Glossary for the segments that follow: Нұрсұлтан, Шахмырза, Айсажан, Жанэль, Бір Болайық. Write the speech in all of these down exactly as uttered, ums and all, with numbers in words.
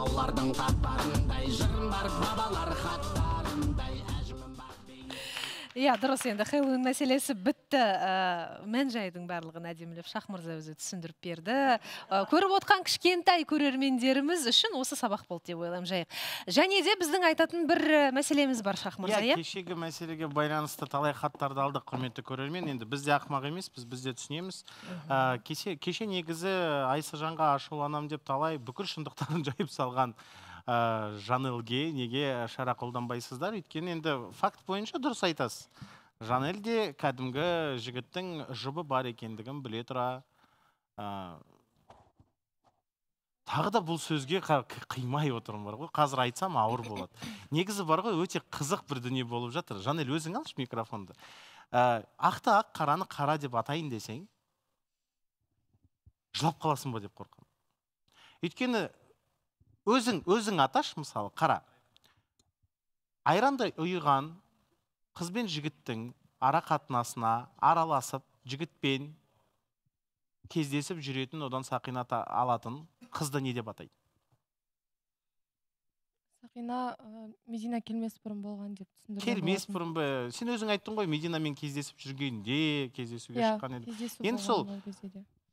таулардың қатпарындай жырым бар бабалар хаттарындай әжімім бар иә дұрыс енді Хэллоуин мәселесі бітті мән жайдың барлығын әдемілеп Шахмырза өзі түсіндіріп берді көріп отқан кішкентай көрермендеріміз үшін осы сабақ болды деп ойлаймын жайық және де біздің айтатын бір мәселеміз бар Шахмырза иә кешегі мәселеге байланысты талай хаттарды алдық құрметті көрермен енді біз де ақымақ емеспіз біз де түсінеміз кеше негізі Айсажанға ашуланам деп талай бүкіл шындықтарын жайып салған Жанэльге неге шара қолданбайсыздар өйткені енді факт бойынша дұрыс айтасыз Жанэль де кәдімгі жігіттің жұбы бар екендігін біле тұра тағы да бұл сөзге қимай отырым бар ғой қазір айтсам ауыр болады негізі бар ғой өте қызық бір дүние болып жатыр Жанэль өзің алшы микрофонды ақты ақ қараны қара деп атайын десең жылап қаласың ба деп қорқамын өйткені Өзің, өзің аташ мысалы, қара. Айрандай ұйыған қызбен жігіттің ара қатынасына араласып, жігітпен кездесіп жүретін, одан сақина алатын қызды не деп атайды? Сақина Медина келмес бұрын болған деп түсіндірді. Келмес бұрын бе? Сен өзің айттың ғой, Мединамен кездесіп жүргенде, кездесуге шыққан еді. Енді сол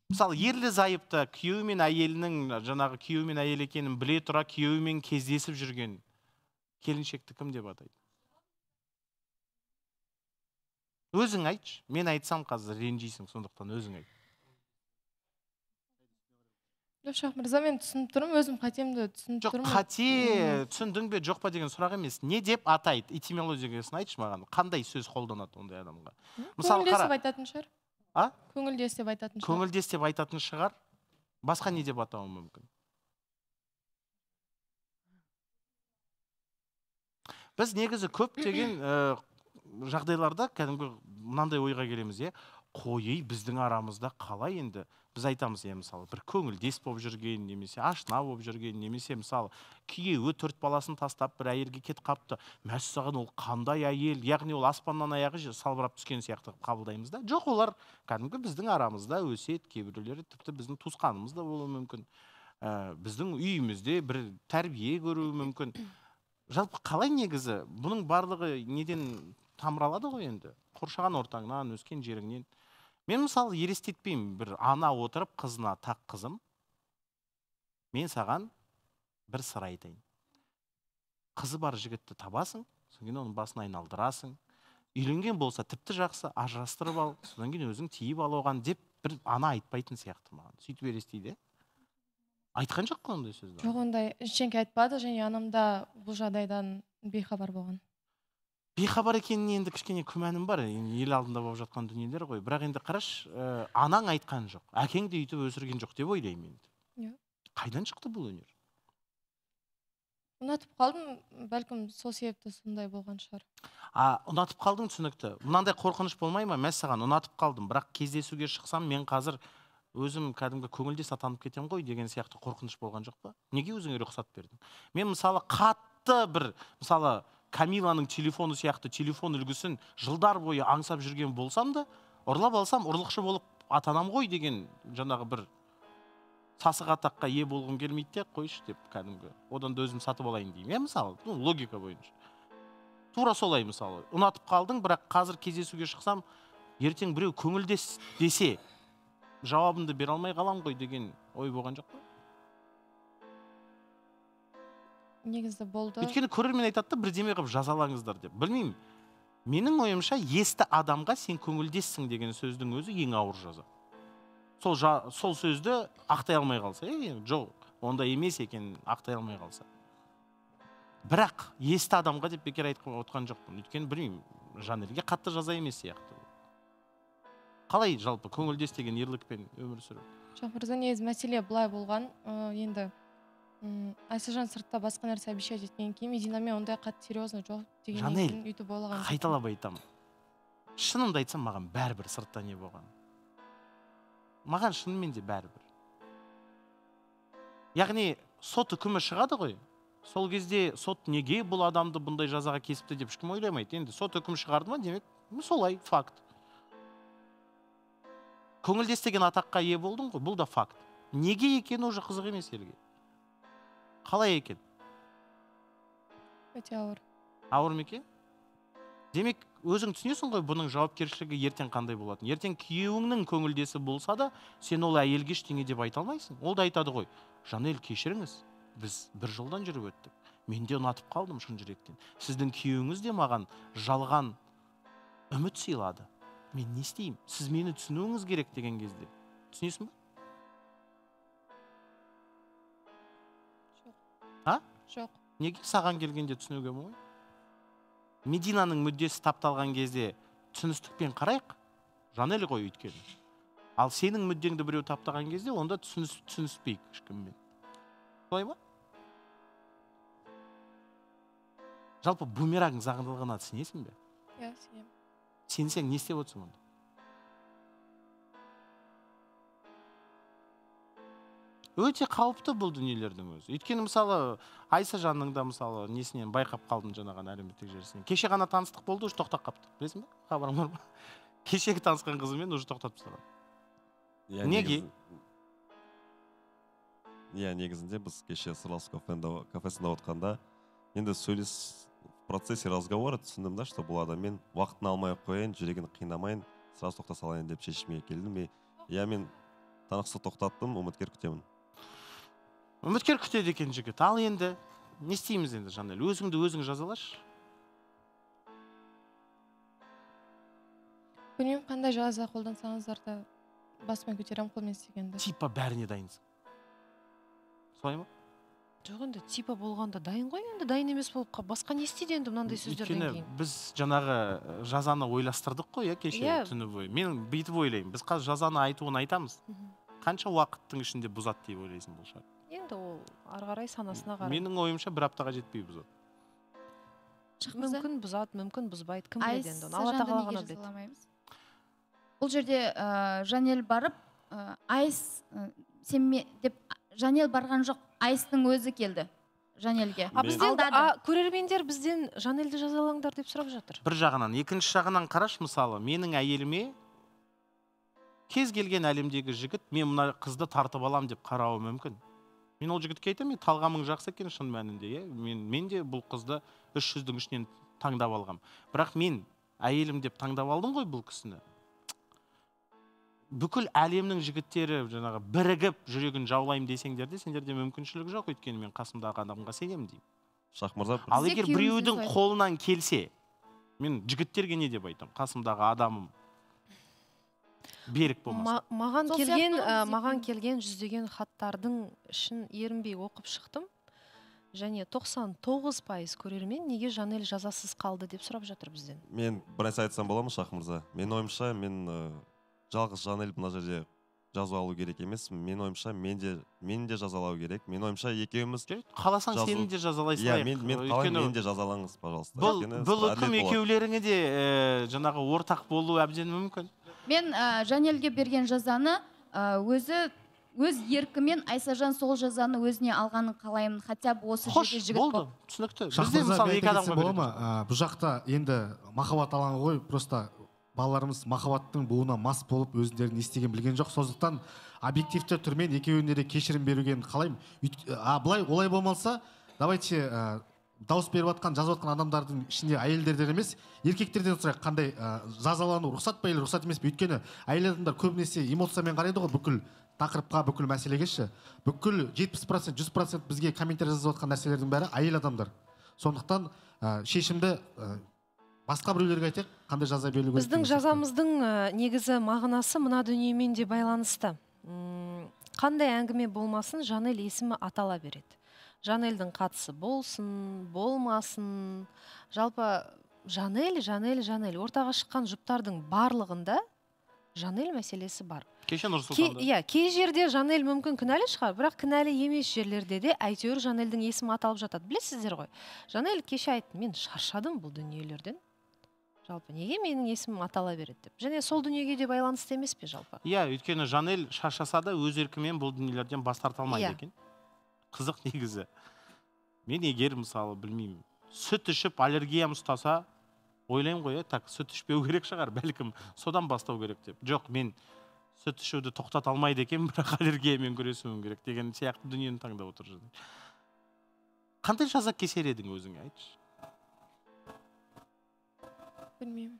Мысалы, ерлі зайыпты күйеуі мен әйелінің, жаңағы күйеуі мен әйел екенін біле тұра күйеуімен кездесіп жүрген келіншекті кім деп атайды? Өзің айтшы, мен айтсам қазір ренжисің, сондықтан өзің айт. Шахмырза, мен түсініп тұрмын, өзім қатемді түсініп тұрмын. Жоқ, қате түсіндің бе, жоқ па деген сұрақ емес. Не деп атайды? Этимологиясын айтшы маған. Қандай сөз қолданады ондай адамға? Көңілдесіп айтатын шығар. Көңілдес деп айтатын шығар. Көңілдес деп айтатын шығар. Басқа не деп атауы мүмкін? Біз негізі көп деген жағдайларда кәдімгі мынандай ойға келеміз. Қойы біздің арамызда қалай енді? Біз айтамыз, мысалы, бір көңілдес болып жүрген, немесе ашына болып жүрген, немесе мысалы, күйеуі төрт баласын тастап, бір әйелге кет қапты. Мәссаған ол қандай әйел, яғни ол аспаннан аяғы салбырап түскен сияқты қабылдаймыз да. Жоқ, олар кәдімгі біздің арамызда өсет, кейбіреулері тіпті біздің туысқанымыз да болуы мүмкін. Біздің үйімізде бір тәрбие көруі мүмкін. Жалпы қалай негізі? Бұның барлығы неден тамыралады ғой енді? Қоршаған ортаңнан, өскен жеріңнен. Мен мысалы ерестетпеймін бір ана отырып қызына тақ қызым. Мен саған бір сыр айтайын. Қызы бар жігітті табасың, содан кейін оның басын айналдырасың. Үйленген болса тіпті жақсы, ажырастырып ал, содан кейін өзің тиіп ал оған деп бір ана айтпайтын сияқты маған. Сөйтіп ерестейді. Айтқан жоқ қой ондай сөзді? Жоқ ондай, ештеңе айтпады, және анамда бұл жағдайдан бейхабар болған. Бейхабар екеніне енді кішкене күмәнім бар, ел алдында болып жатқан дүниелер ғой. Бірақ енді қараш, анаң айтқан жоқ, әкең де үйтіп өсірген жоқ деп ойлаймын енді. Қайдан шықты бұл өнер? Ұнатып қалдым, бәлкім сол себепті сондай болған шығар. Ұнатып қалдың түсінікті. Мынандай қорқыныш болмай ма? Мәссаған, ұнатып қалдым, бірақ кездесуге шықсам, мен қазір өзім кәдімгі көңілдес атанып кетем ғой деген сияқты қорқыныш болған жоқ па? Неге өзіңе рұқсат бердің? Мен мысалы қатты бір, мысалы Камиланың телефоны сияқты телефон үлгісін жылдар бойы аңсап жүрген болсам да, ұрлап алсам, ұрлықшы болып атанам ғой деген жаңағы бір сасық атаққа е болғым келмейді де, қойшы деп кәдімгі. Одан да өзім сатып алайын деймін. Е, мысалы, логика бойынша. Тура солай мысалы. Ұнатып қалдың, бірақ қазір кездесуге шықсам, ертең біреу көңілдес десе, жауабымды бере алмай қалам ғой деген ой болған жоқ па? Негізді болды. Өйткені көрермен айтатты, бірдеме қып жазалаңыздар деп. Білмеймін, менің ойымша, есті адамға сен көңілдессің деген сөздің өзі ең ауыр жаза. Сол сөзді ақтай алмай қалса, жоқ, онда емес екен ақтай алмай қалса. Бірақ, есті адамға деп бекер айтқан жоқпын. Өйткені, білмеймін, Жанэльге қатты жаза емес сияқты. Қалай жалпы көңілдес деген ерлікпен өмір сүру? Шахмырза, негіз мәселе былай болған, енді Айсажан сыртта басқа нәрсе обещать еткеннен кейін Мединамен ондай қатты серьезно жоқ дегеннен кейін үйтіп ойлаған. Жанэль, қайталап айтамын. Шынымды айтсам маған бәрібір сыртта не болған. Маған шынымен де бәрібір. Яғни сот үкімі шығады ғой. Сол кезде сот неге бұл адамды бұндай жазаға кесіпті деп ешкім ойламайды. Енді сот үкім шығарды ма демек, солай факт. Көңілдес деген атаққа ие болдың ғой, бұл да факт. Неге екені уже қызық емес елге. қалай екен? Өте ауыр. Ауыр ма екен? Демек, өзің түсінесің ғой, бұның жауапкершілігі ертең қандай болатын. Ертең күйеуіңнің көңілдесі болса да, сен ол әйелге ештеңе деп айта алмайсың. Ол да айтады ғой, Жанэль, кешіріңіз, біз бір жылдан жүріп өттік. Мен де ұнатып қалдым шын жүректен. Сіздің күйеуіңіз де маған жалған үміт сыйлады. Мен не істеймін? Сіз мені түсінуіңіз керек деген кезде. Түсінесің бе? Жоқ. Жоқ. Неге саған келгенде түсінуге ме? Мединаның мүддесі тапталған кезде түсіністікпен қарайық. Жанэль ғой өйткені. Ал сенің мүддеңді біреу таптаған кезде онда түсініспейік ешкіммен. Солай ма? Жалпы бумерангның заңдылығына сенесің бе? Иә, сенемін. Сенсең не істеп отырсың онда? Өте қауіпті бұл дүниелердің өзі. Өйткені мысалы Айсажанның да мысалы несінен байқап қалдым жаңаған әлеуметтік желісінен. Кеше ғана таныстық болды, уже тоқтап қапты. Білесің бе? Хабарың бар ма? Кешегі танысқан қызымен уже тоқтатып тастаған. Неге? Иә, негізінде біз кеше сырласып кафесінде отырғанда енді сөйлес процессе разговора түсіндім да, что бұл адаммен уақытын алмай қояйын, жүрегін қинамайын, сразу тоқтата салайын деп шешімге келдім. Я мен танысты тоқтаттым, үміткер күтемін. Үміткер күтеді екен жігіт. Ал енді не істейміз енді, Жанэль? Өзіңді өзің жазалашы. Білмеймін, қандай жаза қолдансаңыздар да басыма көтерем қолмен істегенді. Типа бәріне дайынсың. Солай ма? Жоқ енді, типа болғанда дайын ғой, енді дайын емес болып қап. Басқа не істейді енді мынандай сөздерден кейін? Біз жаңағы жазаны ойластырдық қой, кеше түні бойы. Мен бүйтіп ойлаймын. Біз қазір жазаны айтуын айтамыз. Қанша уақыттың ішінде бұзат деп ойлайсың бұл шар? Енді ол арғарай санасына қарай. Менің ойымша бір аптаға жетпей бұзады. Мүмкін бұзады, мүмкін бұзбайды. Кім біледі енді? Алла тағала ғана біледі. Бұл жерде Жанэль барып, айс сенме деп Жанэль барған жоқ. Айстың өзі келді Жанэльге. Көрермендер бізден Жанэльді жазалаңдар деп сұрап жатыр. Бір жағынан, екінші жағынан қараш мысалы, менің әйеліме кез келген әлемдегі жігіт, мен мына қызды тартып алам деп қарауы мүмкін. Мен ол жігітке айтам, мен талғамың жақсы екен шын мәнінде. Мен де бұл қызды үш жүздің ішінен таңдап алғам. Бірақ мен әйелім деп таңдап алдым ғой бұл кісіні. Бүкіл әлемнің жігіттері бірігіп жүрегін жаулайым десеңдерде, сендерде мүмкіншілік жоқ, өйткені мен қасымдағы адамға сенемін деймін. Шахмырза, ал егер біреудің қолынан келсе, мен жігіттерге не деп айтам? Қасымдағы адамым берік болмасын. Маған келген, маған келген жүздеген хаттардың ішін ерінбей оқып шықтым. Және тоқсан тоғыз пайыз көрермен неге Жанэль жазасыз қалды деп сұрап жатыр бізден. Мен біраз айтсам бола ма, Шахмырза? Мен ойымша, мен жалғыз Жанэль бұна жерде жазу алу керек емес. Мен ойымша, мен де жазалау керек. Мен ойымша, екеуіміз қаласаң, сені де жазалайсың. Мен қалай, мен де жазалаңыз, пожалуйста. Бұл үкім екеулеріңе де жаңағы ортақ болу әбден мүмкін. Мен Жанэльге берген жазаны өзі өз еркімен Айсажан сол жазаны өзіне алғанын қалаймын. Хотя бұл осы жерде жігіт болды. Түсінікті. Бізде мысалы екі адамға береді. Бұл жақта енді махаббат алаңы ғой, просто балаларымыз махаббаттың буына мас болып өздерін істеген білген жоқ. Сондықтан объективті түрмен екеуіне де кешірім беруген қалаймын. А былай олай болмалса, давайте дауыс беріп жатқан, жазып жатқан адамдардың ішінде әйелдерден емес, еркектерден сұрайық, қандай жазалану рұқсат па, рұқсат емес пе? Өйткені әйел адамдар көбінесе эмоциямен қарайды ғой бүкіл тақырыпқа, бүкіл мәселеге ше. Бүкіл жетпіс процент, жүз процент бізге комментарий жазып жатқан нәрселердің бәрі әйел адамдар. Сондықтан шешімді басқа біреулерге айтек, қандай жаза берілу керек? Біздің жазамыздың негізі мағынасы мына дүниемен де байланысты. Қандай әңгіме болмасын, Жанэль есімі атала береді. Жанэльдің қатысы болсын, болмасын. Жалпы Жанэль, Жанэль, Жанэль. Ортаға шыққан жұптардың барлығында Жанэль мәселесі бар. Кеше Нұрсұлтанда. Иә, кей жерде Жанэль мүмкін кінәлі шығар, бірақ кінәлі емес жерлерде де әйтеуір Жанэльдің есімі аталып жатады. Білесіздер ғой. Жанэль кеше айтты, мен шаршадым бұл дүниелерден. Жалпы неге менің есімім атала береді деп. Және сол дүниеге де байланысты емес пе жалпы? Иә, өйткені Жанэль шаршаса да өз еркімен бұл дүниелерден бас тарта алмайды екен. Қызық негізі. Мен егер мысалы білмеймін, сүт ішіп аллергиям ұстаса, ойлаймын ғой, так, сүт ішпеу керек шығар, бәлкім содан бастау керек деп. Жоқ, мен сүт ішуді тоқтата алмайды екен, бірақ аллергиямен күресуім керек деген сияқты дүниені таңдап отыр. Qanday jaza kesar eding o'zing aytchi? Bilmayman.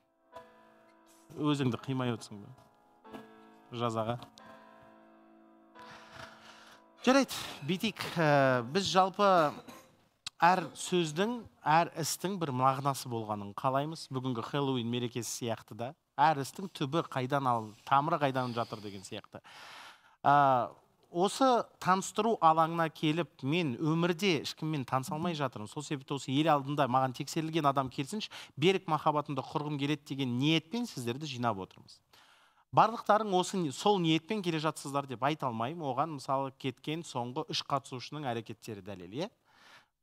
O'zingni qiymayotsan-ku. Jazaga. Jaraydi, bitik. Biz jalpa әр сөздің, әр істің бір мағынасы болғанын қалаймыз. Бүгінгі Хэллоуин мерекесі сияқты да. Әр істің түбі қайдан ал, тамыры қайдан жатыр деген сияқты. Осы таныстыру алаңына келіп, мен өмірде ешкіммен танысалмай жатырмын. Сол себепті осы ел алдында маған тексерілген адам келсінші, берік махаббатымды құрғым келеді деген ниетпен сіздерді жинап отырмыз. Барлықтарың осы сол ниетпен келе жатсыздар деп айта алмаймын. Оған мысалы кеткен соңғы үш қатысушының әрекеттері дәлел.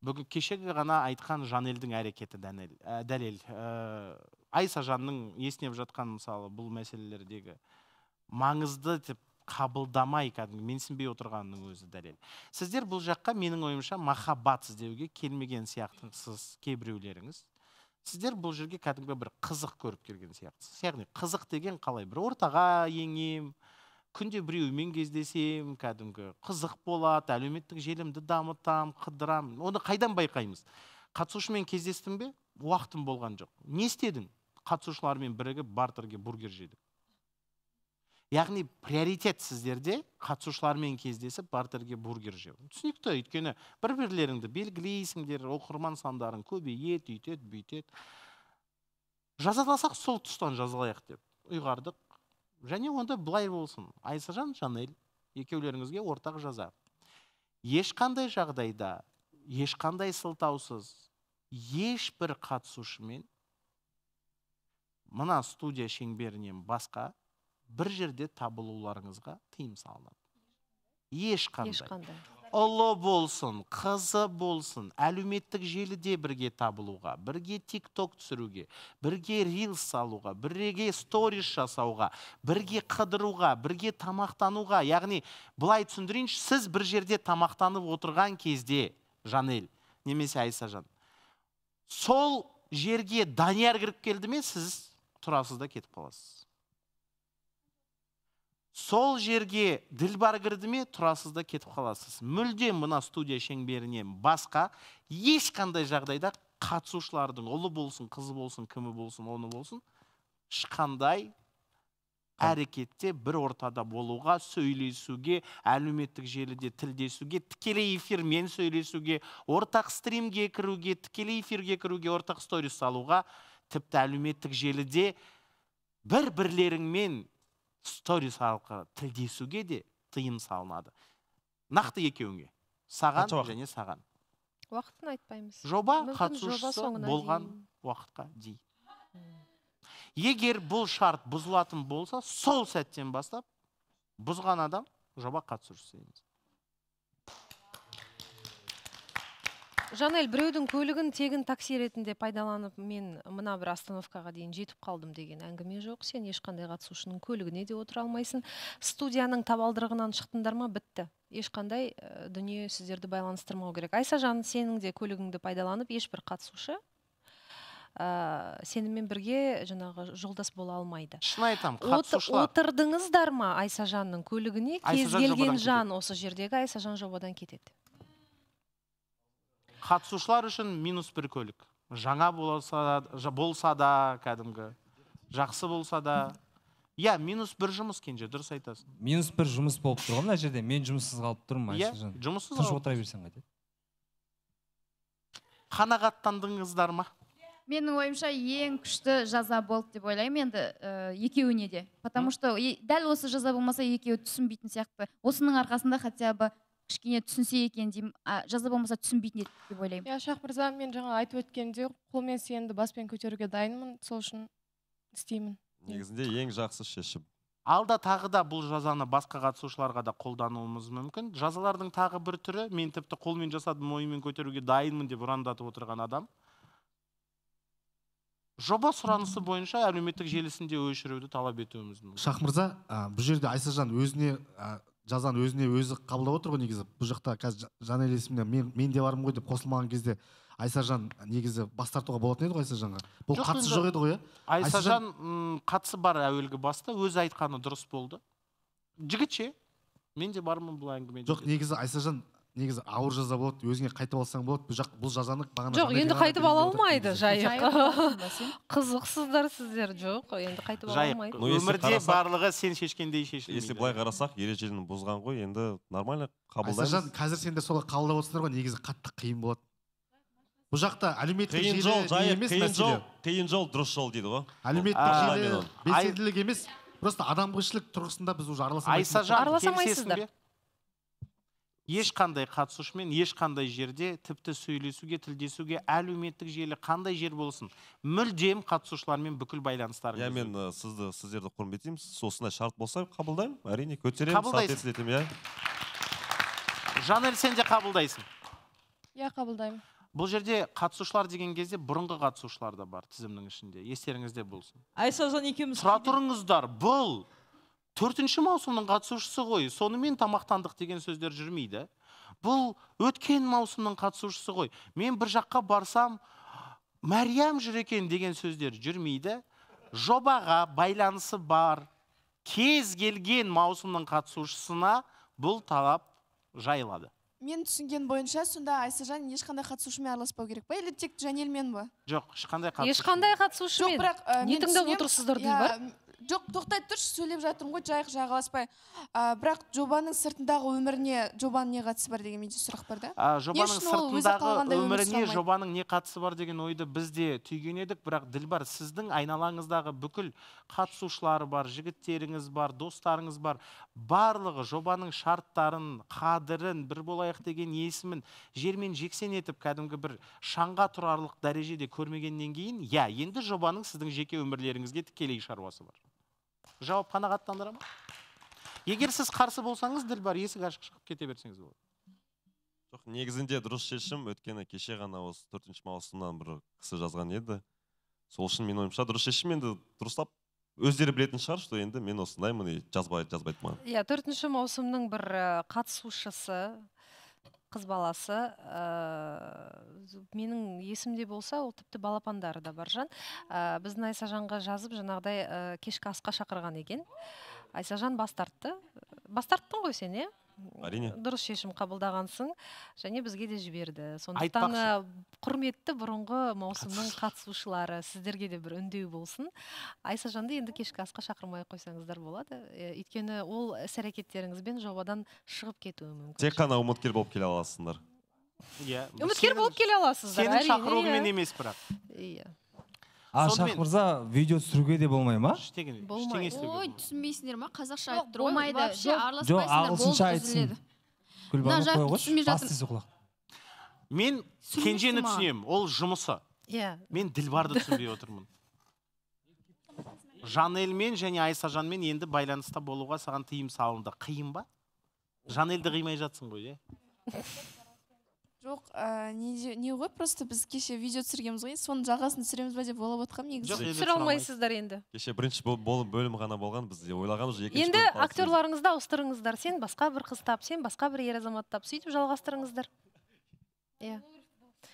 Бүгін кешегі ғана айтқан Жанэльдің әрекеті дәлел. Айсажанның есінеп жатқан мысалы бұл мәселелердегі маңызды деп қабылдамай кәдімгі менсінбей отырғанның өзі дәлел. Сіздер бұл жаққа менің ойымша махаббатсыз деуге келмеген сияқтысыз кейбіреулеріңіз. Сіздер бұл жерге кәдімгі бір қызық көріп келген сияқтысыз. Яғни қызық деген қалай бір ортаға еңем, күнде біреумен кездесем, кәдімгі қызық болады, әлеуметтік желімді дамытам, қыдырам. Оны қайдан байқаймыз? Қатысушымен кездестім бе? Уақытым болған жоқ. Не істедің? Қатысушылармен бірігіп бартерге бургер жедік. Яғни приоритет сіздерде қатысушылармен кездесіп бартерге бургер жеу. Түсінікті, өйткені бір-бірлеріңді белгілейсіңдер, оқырман сандарын көбейет, үйтет, бүйтет. Жазаласақ сол тұстан жазалайық деп ұйғардық. Және онда былай болсын. Айсажан, Жанэль, екеулеріңізге ортақ жаза. Ешқандай жағдайда, ешқандай сылтаусыз, ешбір қатысушымен мына студия шеңберінен басқа бір жерде табылуларыңызға тыйым салынады. Ешқандай. Ұлы болсын, қызы болсын, әлеуметтік желіде бірге табылуға, бірге тик-ток түсіруге, бірге рилс салуға, бірге сторис жасауға, бірге қыдыруға, бірге тамақтануға. Яғни, бұлай түсіндірінші, сіз бір жерде тамақтанып отырған кезде, Жанэль, немесе Айсажан, сол жерге Данияр кіріп келді ме, сіз тұрасыз да кетіп қаласыз. Сол жерге Дилбар кірді ме, тұрасыз да кетіп қаласыз. Мүлдем мына студия шеңберінен басқа ешқандай жағдайда қатысушылардың ұлы болсын, қызы болсын, кімі болсын, оны болсын, ешқандай әрекетте бір ортада болуға, сөйлесуге, әлеуметтік желіде тілдесуге, тікелей эфирмен сөйлесуге, ортақ стримге кіруге, тікелей эфирге кіруге, ортақ сторис салуға, тіпті әлеуметтік желіде бір-бірлеріңмен сторис арқылы тілдесуге де тыйым салынады. Нақты екеуіңе. Саған және саған. Уақытын айтпаймыз. Жоба қатысушысы болған уақытқа дейін. Егер бұл шарт бұзылатын болса, сол сәттен бастап, бұзған адам жоба қатысушысы емес. Жанэль, біреудің көлігін тегін такси ретінде пайдаланып, мен мына бір остановкаға дейін жетіп қалдым деген әңгіме жоқ. Сен ешқандай қатысушының көлігіне де отыра алмайсың. Студияның табалдырығынан шықтыңдар ма? Бітті. Ешқандай дүние сіздерді байланыстырмау керек. Айсажан, сенің де көлігіңді пайдаланып, ешбір қатысушы сенімен бірге жаңағы жолдас бола алмайды. Шын айтам, қатысушылар. Отырдыңыздар ма Айсажанның көлігіне? Кез келген жан осы жердегі Айсажан жобадан кетеді. Қатысушылар үшін минус бір көлік. Жаңа болса да, кәдімгі, жақсы болса да. Я, минус бір жұмыс кенже, дұрыс айтасың. Минус бір жұмыс болып тұрған, мына жерде мен жұмыссыз қалып тұрмын. Я, жұмыссыз қалып. Тұрш отыра берсең қайтеді. Қанағаттандыңыздар ма? Менің ойымша ең күшті жаза болды деп ойлаймын енді екеуіне де. Потому что дәл осы жаза болмаса екеуі түсінбейтін сияқты. Осының арқасында хотя бы кішкене түсінсе екен деймін, жаза болмаса түсінбейтін еді деп ойлаймын. Я, Шахмырза, мен жаңа айтып өткенде қолмен сенді баспен көтеруге дайынмын, сол үшін істеймін. Негізінде ең жақсы шешім. Алда тағы да бұл жазаны басқа қатысушыларға да қолдануымыз мүмкін. Жазалардың тағы бір түрі, мен тіпті қолмен жасадым, оймен көтеруге дайынмын деп ұрандатып отырған адам. Жоба сұранысы бойынша әлеуметтік желісінде өшіруді талап етуіміз мүмкін. Шахмырза, бұл жерде Айсажан өзіне жазан өзіне өзі қабылдап отыр ғой негізі. Бұл жақта қазір Жанэль есіміне мен де барым ғой деп қосылмаған кезде Айсажан негізі бас тартуға болатын еді ғой Айсажанға. Бұл қатысы жоқ еді ғой. Айсажан қатысы бар әуелгі баста, өзі айтқаны дұрыс болды. Жігітше, мен де бармын бұл әңгіме. Жоқ, негізі Айсажан негізі ауыр жаза болады, өзіңе қайтып алсаң болады, бұл жақ бұл жазаны бағана. Жоқ, енді қайтып ала алмайды, жайық. Қызықсыздар сіздер, жоқ, енді қайтып ала алмайды. Өмірде барлығы сен шешкендей шешілмейді. Если былай қарасақ, ережені бұзған ғой, енді нормально қабылдаймыз. Айсажан, қазір сендер солай қабылдап отырсыңдар ғой, негізі қатты қиын болады. Бұл жақта әлеуметтік желі емес мәселе. Қиын жол, дұрыс жол дейді ғой. Әлеуметтік желі белсенділік емес, просто адамгершілік тұрғысында біз уже араласамайсыздар. Ешқандай қатысушымен, ешқандай жерде тіпті сөйлесуге, тілдесуге, әлеуметтік желі қандай жер болсын, мүлдем қатысушылармен бүкіл байланыстар. Я мен сізді, сіздерді құрметтеймін. Сосына шарт болса, қабылдаймын. Әрине, көтеремін, сатесін етім, я. Жанэль, сен де қабылдайсың? Я қабылдаймын. Бұл жерде қатысушылар деген кезде бұрынғы қатысушылар да бар тізімнің ішінде. Естеріңізде болсын. Айсажан екеуміз. Тұра тұрыңыздар, бұл төртінші маусымның қатысушысы ғой, сонымен тамақтандық деген сөздер жүрмейді. Бұл өткен маусымның қатысушысы ғой. Мен бір жаққа барсам, Мәриям жүр екен деген сөздер жүрмейді. Жобаға байланысы бар. Кез келген маусымның қатысушысына бұл талап жайылады. Мен түсінген бойынша, сонда Айсажан ешқандай қатысушымен араласпау керек па? Или тек Жанельмен ба? Жоқ, ешқандай қатысушымен. Ешқандай қатысушымен. Нетіңдеп отырсыздар дейді ба? Жоқ, тоқтай тұршы, сөйлеп жатырым ғой, жайық жағаласпай. Бірақ жобаның сыртындағы өміріне жобаның не қатысы бар деген менде сұрақ бар да? Жобаның сыртындағы өміріне жобаның не қатысы бар деген ойды біз де түйген едік, бірақ Дилбар, сіздің айналаңыздағы бүкіл қатысушылары бар, жігіттеріңіз бар, достарыңыз бар, барлығы жобаның шарттарын, қадірін, бір болайық деген есімін жермен жексен етіп, кәдімгі бір шаңға тұрарлық дәрежеде көрмегеннен кейін, я, енді жобаның сіздің жеке өмірлеріңізге тікелей шаруасы бар. Жауап қанағаттандыра ма? Егер сіз қарсы болсаңыз, Дилбар, есік ашық шығып кете берсеңіз болады. Жоқ, негізінде дұрыс шешім, өткені кеше ғана осы төртінші маусымнан бір кісі жазған еді. Сол үшін мен ойымша дұрыс шешім, енді дұрыстап өздері білетін шығар, что енді мен осындаймын, жазбайды, жазбайды ма? Иә, төртінші маусымның бір қатысушысы, қыз баласы, менің есімде болса, ол тіпті балапандары да бар жан. Біздің Айсажанға жазып, жаңағыдай кешкі асқа шақырған екен. Айсажан бас тартты. Бас тарттың ғой сен, е? Әрине. Дұрыс шешім қабылдағансың, және бізге де жіберді. Сондықтан құрметті бұрынғы маусымның қатысушылары, сіздерге де бір үндеу болсын. Айсажанды енді кешкі асқа шақырмай қойсаңыздар болады. Өйткені ол іс-әрекеттеріңізбен жобадан шығып кетуі мүмкін. Тек қана үміткер болып келе аласыңдар. Үміткер болып келе аласыңдар. Сенің шақыруымен емес бірақ. Иә. А Шахмырза видео түсіруге де болмай ма? Болмай. Ой, түсінбейсіңдер ма? Қазақша айтып тұр. Болмайды. Жоқ, ағылшынша айтсын. Күлбану қой қойшы, бас тез оқылақ. Мен Кенжені түсінемін, ол жұмысы. Мен Дилбарды түсінбей отырмын. Жанэльмен және Айсажанмен енді байланыста болуға саған тыйым салынды. Қиын ба? Жанэльді қимай жатсың ғой, е? Жоқ, не ғой, просто біз кеше видео түсіргеміз ғой, соның жағасын түсіреміз ба деп олап отқам, негізі түсір алмайсыздар енді. Кеше бірінші бөлім ғана болған, біз ойлағамыз. Енді актерларыңызды ауыстырыңыздар, сен басқа бір қыз тап, сен басқа бір ер азамат тап, сөйтіп жалғастырыңыздар.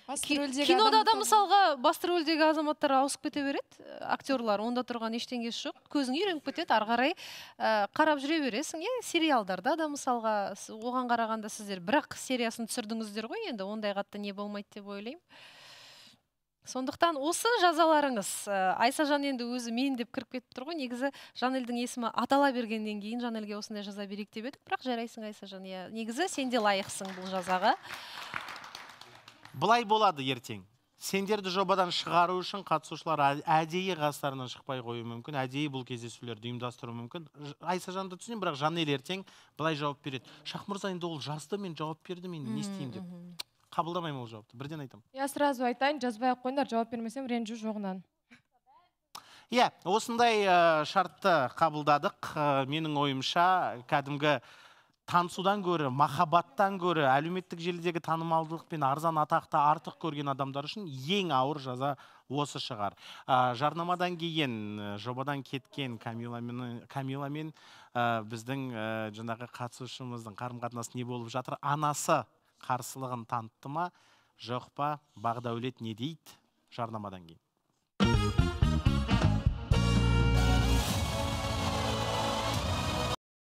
Кинода да мысалға басты рөлдегі азаматтар ауысып кете береді, актерлар, онда тұрған ештеңесі жоқ, көзің үйреніп кетеді, ары қарай қарап жүре бересің. Сериалдарда да мысалға оған қарағанда сіздер бірақ сериясын түсірдіңіздер ғой, енді ондай қатты не болмайды деп ойлаймын. Сондықтан осы жазаларыңыз, Айсажан енді өзі мен деп кіріп кетіп тұр ғой, негізі Жанэльдің есімі атала бергеннен кейін Жанэльге осындай жаза берейік деп едік, бірақ жарайсың Айсажан, негізі сен де лайықсың бұл жазаға. Бұлай болады ертең. Сендерді жобадан шығару үшін қатысушылар әдейі қастарынан шықпай қойу мүмкін, әдейі бұл кездесулерді ұйымдастыру мүмкін. Айсажанды түсінем, бірақ Жанэль ертең бұлай жауап береді. Шахмырза енді ол жазды, мен жауап берді, мен не істеймін деп. Қабылдамаймын ол жауапты, бірден айтамын. Я сразу айтайын, жазбай-ақ қойыңдар, жауап бермесем ренжу жоғынан. Иә, осындай шартты қабылдадық. Менің ойымша кәдімгі танысудан көрі, махаббаттан көрі, әлеуметтік желідегі танымалдылық пен арзан атақты артық көрген адамдар үшін ең ауыр жаза осы шығар. Жарнамадан кейін, жобадан кеткен Камиламен біздің жаңағы қатысушымыздың қарым-қатынасы не болып жатыр? Анасы қарсылығын танытты ма? Жоқ па? Бағдаулет не дейді жарнамадан кейін?